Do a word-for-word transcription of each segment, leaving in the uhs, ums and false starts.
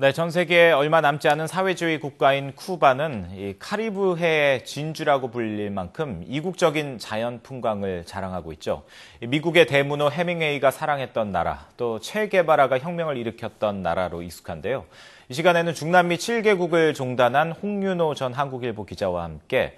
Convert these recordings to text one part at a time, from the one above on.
네, 전 세계에 얼마 남지 않은 사회주의 국가인 쿠바는 이 카리브해의 진주라고 불릴 만큼 이국적인 자연 풍광을 자랑하고 있죠. 미국의 대문호 해밍웨이가 사랑했던 나라, 또 체 게바라가 혁명을 일으켰던 나라로 익숙한데요. 이 시간에는 중남미 칠 개국을 종단한 홍윤호 전 한국일보 기자와 함께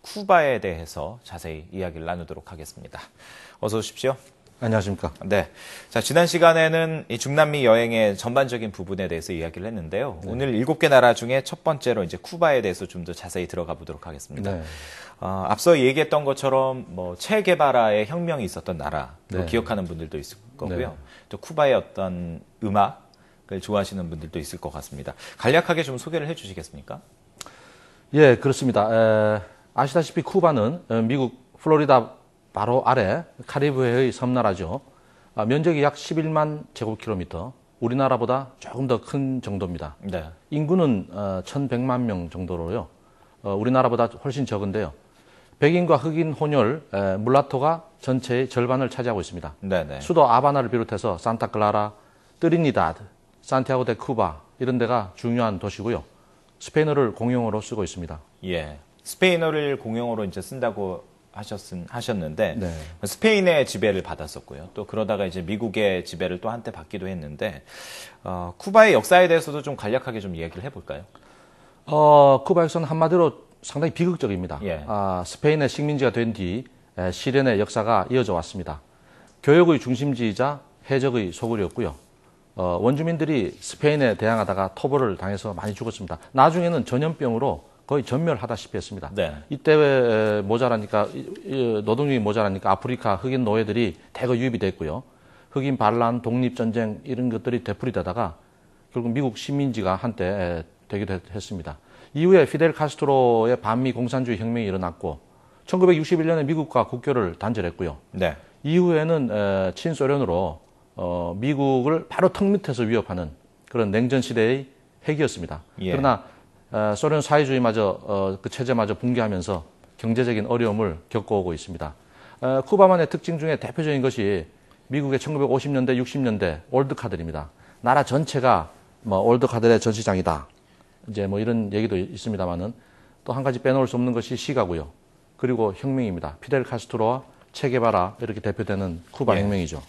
쿠바에 대해서 자세히 이야기를 나누도록 하겠습니다. 어서 오십시오. 안녕하십니까. 네. 자, 지난 시간에는 이 중남미 여행의 전반적인 부분에 대해서 이야기를 했는데요. 네. 오늘 일곱 개 나라 중에 첫 번째로 이제 쿠바에 대해서 좀 더 자세히 들어가 보도록 하겠습니다. 네. 어, 앞서 얘기했던 것처럼 뭐 체 게바라의 혁명이 있었던 나라로 네. 기억하는 분들도 있을 거고요. 네. 또 쿠바의 어떤 음악을 좋아하시는 분들도 있을 것 같습니다. 간략하게 좀 소개를 해 주시겠습니까? 예, 그렇습니다. 에, 아시다시피 쿠바는 미국 플로리다 바로 아래 카리브해의 섬나라죠. 면적이 약 십일만 제곱킬로미터, 우리나라보다 조금 더 큰 정도입니다. 네. 인구는 천백만 명 정도로요. 우리나라보다 훨씬 적은데요. 백인과 흑인 혼혈, 물라토가 전체의 절반을 차지하고 있습니다. 네, 네. 수도 하바나를 비롯해서 산타클라라, 트리니다드, 산티아고 데 쿠바 이런 데가 중요한 도시고요. 스페인어를 공용어로 쓰고 있습니다. 예, 스페인어를 공용어로 이제 쓴다고 하셨은, 하셨는데 네. 스페인의 지배를 받았었고요. 또 그러다가 이제 미국의 지배를 또 한때 받기도 했는데 어, 쿠바의 역사에 대해서도 좀 간략하게 좀 이야기를 해볼까요? 어, 쿠바 역사는 한마디로 상당히 비극적입니다. 예. 아, 스페인의 식민지가 된 뒤 시련의 역사가 이어져 왔습니다. 교역의 중심지이자 해적의 소굴이었고요. 어, 원주민들이 스페인에 대항하다가 토벌을 당해서 많이 죽었습니다. 나중에는 전염병으로 거의 전멸하다시피 했습니다. 네. 이때 모자라니까 노동력이 모자라니까 아프리카 흑인 노예들이 대거 유입이 됐고요. 흑인 반란, 독립전쟁 이런 것들이 되풀이되다가 결국 미국 식민지가 한때 되기도 했습니다. 이후에 피델 카스트로의 반미 공산주의 혁명이 일어났고 천구백육십일 년에 미국과 국교를 단절했고요. 네. 이후에는 친소련으로 미국을 바로 턱 밑에서 위협하는 그런 냉전 시대의 핵이었습니다. 예. 그러나 어, 소련 사회주의마저 어, 그 체제마저 붕괴하면서 경제적인 어려움을 겪어오고 있습니다. 어, 쿠바만의 특징 중에 대표적인 것이 미국의 천구백오십 년대, 육십 년대 올드카들입니다. 나라 전체가 뭐 올드카들의 전시장이다. 이제 뭐 이런 얘기도 있습니다만은 또 한 가지 빼놓을 수 없는 것이 시가고요. 그리고 혁명입니다. 피델 카스트로와 체 게바라 이렇게 대표되는 쿠바 예. 혁명이죠.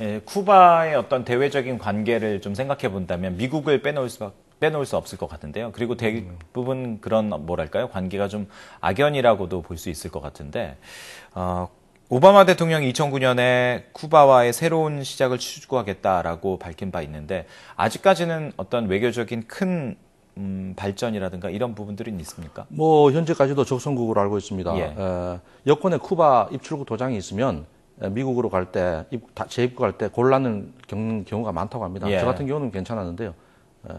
예, 쿠바의 어떤 대외적인 관계를 좀 생각해 본다면 미국을 빼놓을 수밖에. 빼놓을 수 없을 것 같은데요. 그리고 대부분 그런 뭐랄까요 관계가 좀 악연이라고도 볼 수 있을 것 같은데 어, 오바마 대통령이 이천구 년에 쿠바와의 새로운 시작을 추구하겠다라고 밝힌 바 있는데 아직까지는 어떤 외교적인 큰 음, 발전이라든가 이런 부분들은 있습니까? 뭐 현재까지도 적성국으로 알고 있습니다. 예. 에, 여권에 쿠바 입출국 도장이 있으면 미국으로 갈 때 재입국할 때 곤란을 겪는 경우가 많다고 합니다. 예. 저 같은 경우는 괜찮았는데요. 에,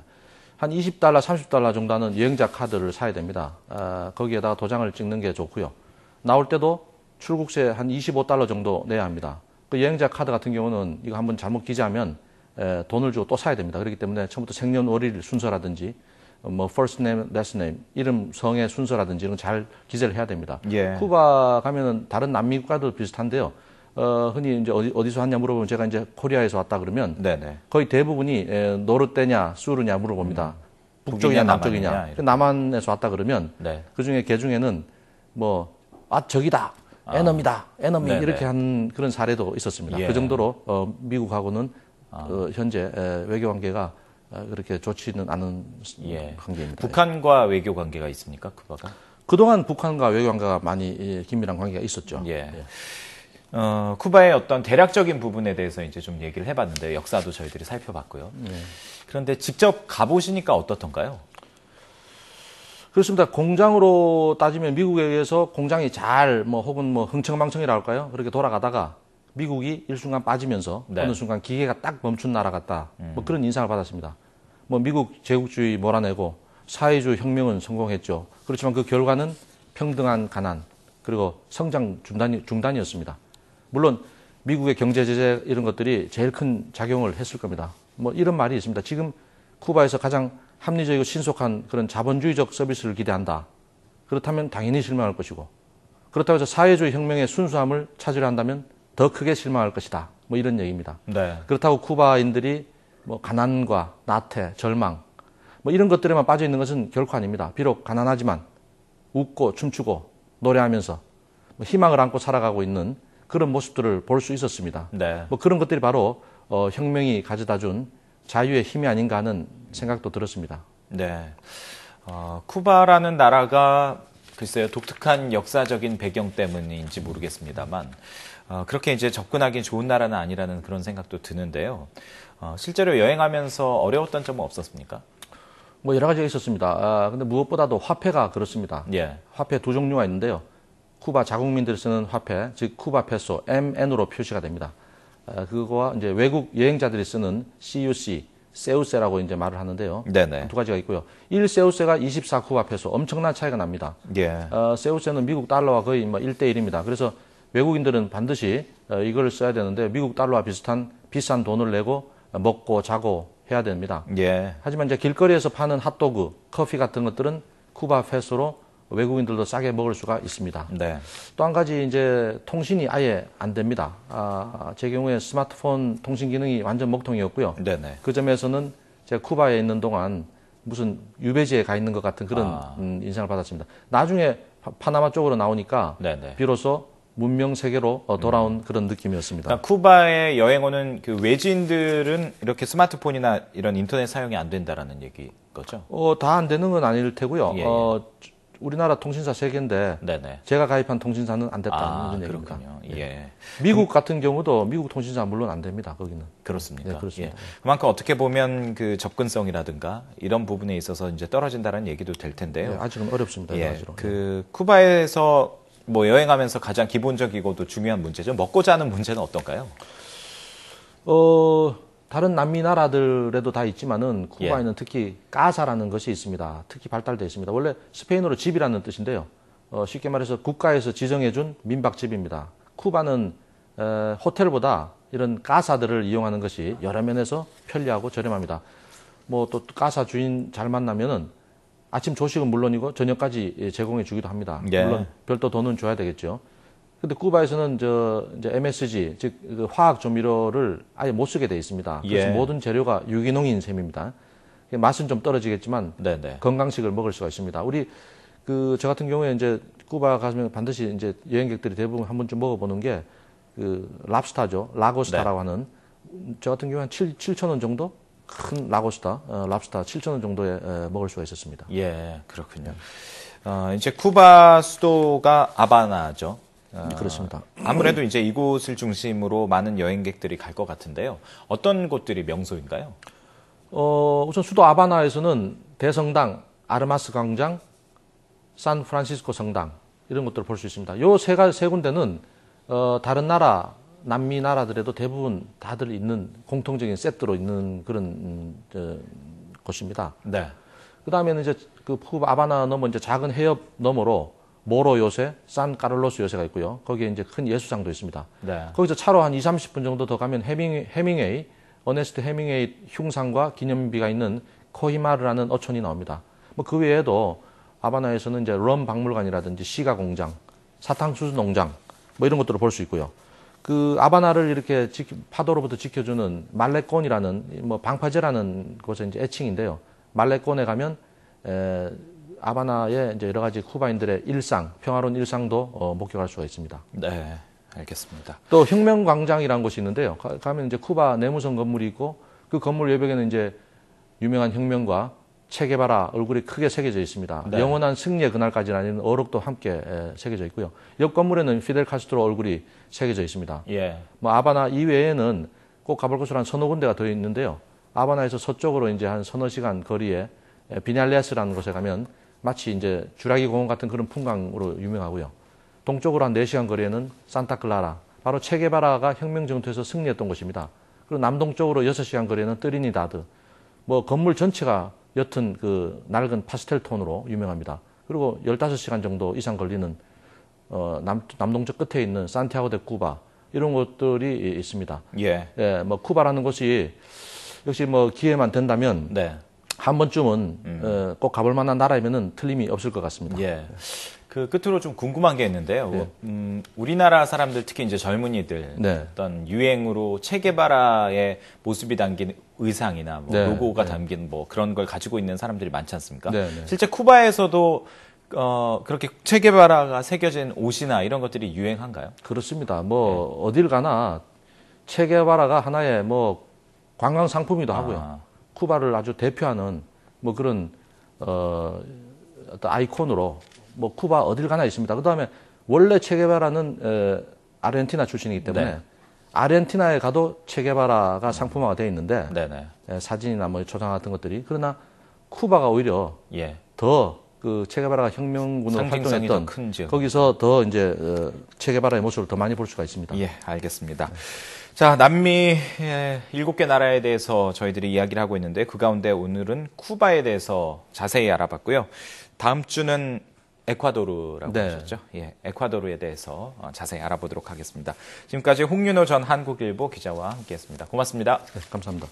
한 이십 달러, 삼십 달러 정도 하는 여행자 카드를 사야 됩니다. 아, 거기에다가 도장을 찍는 게 좋고요. 나올 때도 출국세 한 이십오 달러 정도 내야 합니다. 그 여행자 카드 같은 경우는 이거 한번 잘못 기재하면 에, 돈을 주고 또 사야 됩니다. 그렇기 때문에 처음부터 생년월일 순서라든지 뭐 first name, last name, 이름, 성의 순서라든지 이런 거 잘 기재를 해야 됩니다. 예. 쿠바 가면은 다른 남미 국가도 비슷한데요. 어, 흔히 이제 어디, 어디서 왔냐 물어보면 제가 이제 코리아에서 왔다 그러면 네네. 거의 대부분이 에, 노르떼냐, 수르냐 물어봅니다. 음. 북쪽이냐, 북이냐, 남쪽이냐. 남한이냐, 남한에서 왔다 그러면 네. 그 중에 개 중에는 뭐, 아, 저기다, 아. 에너미다, 에너미 네네. 이렇게 한 그런 사례도 있었습니다. 예. 그 정도로 어, 미국하고는 아. 어, 현재 에, 외교 관계가 어, 그렇게 좋지는 않은 예. 관계입니다. 북한과 외교 관계가 있습니까, 쿠바가? 그동안 북한과 외교 관계가 많이 예, 긴밀한 관계가 있었죠. 예. 예. 어, 쿠바의 어떤 대략적인 부분에 대해서 이제 좀 얘기를 해봤는데 역사도 저희들이 살펴봤고요. 네. 그런데 직접 가보시니까 어떻던가요? 그렇습니다. 공장으로 따지면 미국에 의해서 공장이 잘 뭐 혹은 뭐 흥청망청이라 할까요? 그렇게 돌아가다가 미국이 일순간 빠지면서 네. 어느 순간 기계가 딱 멈춘 나라 같다. 음. 뭐 그런 인상을 받았습니다. 뭐 미국 제국주의 몰아내고 사회주의 혁명은 성공했죠. 그렇지만 그 결과는 평등한 가난 그리고 성장 중단이, 중단이었습니다. 물론 미국의 경제 제재 이런 것들이 제일 큰 작용을 했을 겁니다. 뭐 이런 말이 있습니다. 지금 쿠바에서 가장 합리적이고 신속한 그런 자본주의적 서비스를 기대한다. 그렇다면 당연히 실망할 것이고 그렇다고 해서 사회주의 혁명의 순수함을 찾으려 한다면 더 크게 실망할 것이다. 뭐 이런 얘기입니다. 네. 그렇다고 쿠바인들이 뭐 가난과 나태, 절망 뭐 이런 것들에만 빠져 있는 것은 결코 아닙니다. 비록 가난하지만 웃고 춤추고 노래하면서 뭐 희망을 안고 살아가고 있는 그런 모습들을 볼 수 있었습니다. 네. 뭐 그런 것들이 바로 어, 혁명이 가져다준 자유의 힘이 아닌가 하는 생각도 들었습니다. 네, 어, 쿠바라는 나라가 글쎄요 독특한 역사적인 배경 때문인지 모르겠습니다만 어, 그렇게 이제 접근하기 좋은 나라는 아니라는 그런 생각도 드는데요. 어, 실제로 여행하면서 어려웠던 점은 없었습니까? 뭐 여러 가지가 있었습니다. 아, 근데 무엇보다도 화폐가 그렇습니다. 예. 화폐 두 종류가 있는데요. 쿠바 자국민들이 쓰는 화폐, 즉 쿠바 페소 엠엔으로 표시가 됩니다. 아, 그거와 이제 외국 여행자들이 쓰는 씨유씨, 세우세라고 이제 말을 하는데요. 네네. 두 가지가 있고요. 일 세우세가 이십사 쿠바 페소, 엄청난 차이가 납니다. 예. 아, 세우세는 미국 달러와 거의 뭐 일 대 일입니다. 그래서 외국인들은 반드시 이걸 써야 되는데 미국 달러와 비슷한 비싼 돈을 내고 먹고 자고 해야 됩니다. 예. 하지만 이제 길거리에서 파는 핫도그, 커피 같은 것들은 쿠바 페소로 외국인들도 싸게 먹을 수가 있습니다. 네. 또 한 가지 이제 통신이 아예 안 됩니다. 아, 제 경우에 스마트폰 통신 기능이 완전 먹통이었고요. 네네. 그 점에서는 제가 쿠바에 있는 동안 무슨 유배지에 가 있는 것 같은 그런 아. 음, 인상을 받았습니다. 나중에 파, 파나마 쪽으로 나오니까 네네. 비로소 문명 세계로 돌아온 음. 그런 느낌이었습니다. 그러니까 쿠바에 여행 오는 그 외지인들은 이렇게 스마트폰이나 이런 인터넷 사용이 안 된다라는 얘기 거죠? 어, 다 안 되는 건 아닐 테고요. 예, 예. 어, 우리나라 통신사 세 개인데 네네. 제가 가입한 통신사는 안 됐다는 아, 얘기입니다. 그렇군요. 예. 예. 미국 같은 경우도 미국 통신사 물론 안 됩니다. 거기는. 그렇습니까? 네, 그렇습니다. 예. 그만큼 어떻게 보면 그 접근성이라든가 이런 부분에 있어서 이제 떨어진다는 얘기도 될 텐데요. 예, 아직은 어렵습니다. 예. 그 쿠바에서 뭐 여행하면서 가장 기본적이고도 중요한 문제죠. 먹고 자는 문제는 어떤가요? 어, 다른 남미 나라들에도 다 있지만은 쿠바에는 예. 특히 까사라는 것이 있습니다. 특히 발달되어 있습니다. 원래 스페인어로 집이라는 뜻인데요. 어, 쉽게 말해서 국가에서 지정해준 민박집입니다. 쿠바는 에, 호텔보다 이런 까사들을 이용하는 것이 여러 면에서 편리하고 저렴합니다. 뭐 또 까사 주인 잘 만나면은 아침 조식은 물론이고 저녁까지 제공해 주기도 합니다. 예. 물론 별도 돈은 줘야 되겠죠. 근데 쿠바에서는 저 이제 엠에스지 즉 그 화학 조미료를 아예 못 쓰게 돼 있습니다. 그래서 예. 모든 재료가 유기농인 셈입니다. 맛은 좀 떨어지겠지만 네네. 건강식을 먹을 수가 있습니다. 우리 그 저 같은 경우에 이제 쿠바 가면 반드시 이제 여행객들이 대부분 한 번쯤 먹어보는 게 그 랍스타죠. 라고스타라고 네. 하는 저 같은 경우에 한 칠천 원 정도. 큰 라고스타, 어, 랍스타 칠천 원 정도에 에, 먹을 수가 있었습니다. 예, 그렇군요. 어, 이제 쿠바 수도가 하바나죠. 어, 그렇습니다. 아무래도 이제 이곳을 중심으로 많은 여행객들이 갈 것 같은데요. 어떤 곳들이 명소인가요? 어, 우선 수도 하바나에서는 대성당, 아르마스 광장, 산프란시스코 성당 이런 것들을 볼 수 있습니다. 요 세 가지 세 군데는 어, 다른 나라 남미 나라들에도 대부분 다들 있는 공통적인 세트로 있는 그런 음, 저, 곳입니다. 네. 그다음에는 이제 그 하바나 넘어 이제 작은 해협 너머로 모로 요새, 산 카를로스 요새가 있고요. 거기에 이제 큰 예수상도 있습니다. 네. 거기서 차로 한 이삼십 분 정도 더 가면 해밍, 해밍웨이, 어네스트 해밍웨이 흉상과 기념비가 있는 코히마르라는 어촌이 나옵니다. 뭐 그 외에도 하바나에서는 이제 럼 박물관이라든지 시가 공장, 사탕수수 농장 뭐 이런 것들을 볼 수 있고요. 그 하바나를 이렇게 지키, 파도로부터 지켜주는 말레콘이라는 뭐 방파제라는 곳의 이제 애칭인데요. 말레콘에 가면 에, 하바나의 이제 여러 가지 쿠바인들의 일상, 평화로운 일상도 어, 목격할 수가 있습니다. 네, 알겠습니다. 또 혁명광장이라는 곳이 있는데요. 가, 가면 이제 쿠바 내무성 건물이 있고 그 건물 외벽에는 이제 유명한 혁명가 체게바라 얼굴이 크게 새겨져 있습니다. 네. 영원한 승리의 그날까지라는 어록도 함께 새겨져 있고요. 옆 건물에는 피델 카스트로 얼굴이 새겨져 있습니다. 예. 뭐 하바나 이외에는 꼭 가볼 곳으로 한 서너 군데가 더 있는데요. 하바나에서 서쪽으로 이제 한 서너 시간 거리에 비날레스라는 곳에 가면 마치 이제 주라기 공원 같은 그런 풍광으로 유명하고요. 동쪽으로 한 네 시간 거리에는 산타클라라, 바로 체게바라가 혁명 전투에서 승리했던 곳입니다. 그리고 남동쪽으로 여섯 시간 거리에는 트리니다드, 뭐 건물 전체가 옅은 그 낡은 파스텔 톤으로 유명합니다. 그리고 열다섯 시간 정도 이상 걸리는 어, 남, 남동쪽 끝에 있는 산티아고 데 쿠바 이런 곳들이 있습니다. 예. 예, 뭐 쿠바라는 곳이 역시 뭐 기회만 된다면 네. 한 번쯤은 음. 에, 꼭 가볼 만한 나라이면은 틀림이 없을 것 같습니다. 예. 그 끝으로 좀 궁금한 게 있는데요. 네. 음, 우리나라 사람들 특히 이제 젊은이들 네. 어떤 유행으로 체게바라의 모습이 담긴 의상이나 뭐 네, 로고가 네. 담긴 뭐 그런 걸 가지고 있는 사람들이 많지 않습니까? 네, 네. 실제 쿠바에서도 어, 그렇게 체게바라가 새겨진 옷이나 이런 것들이 유행한가요? 그렇습니다. 뭐 네. 어딜 가나 체게바라가 하나의 뭐 관광 상품이기도 하고요. 아. 쿠바를 아주 대표하는 뭐 그런 어, 어떤 아이콘으로 뭐 쿠바 어딜 가나 있습니다. 그 다음에 원래 체게바라는 아르헨티나 출신이기 때문에 네. 아르헨티나에 가도 체게바라가 상품화가 되어 있는데 네네. 예, 사진이나 뭐 초상 같은 것들이 그러나 쿠바가 오히려 예. 더 그 체게바라가 혁명군으로 활동했던 더 거기서 더 이제 어, 체게바라의 모습을 더 많이 볼 수가 있습니다. 예, 알겠습니다. 자, 남미 일곱 개 나라에 대해서 저희들이 이야기를 하고 있는데 그 가운데 오늘은 쿠바에 대해서 자세히 알아봤고요. 다음 주는 에콰도르라고 네. 하셨죠? 예, 에콰도르에 대해서 자세히 알아보도록 하겠습니다. 지금까지 홍윤호 전 한국일보 기자와 함께했습니다. 고맙습니다. 네, 감사합니다.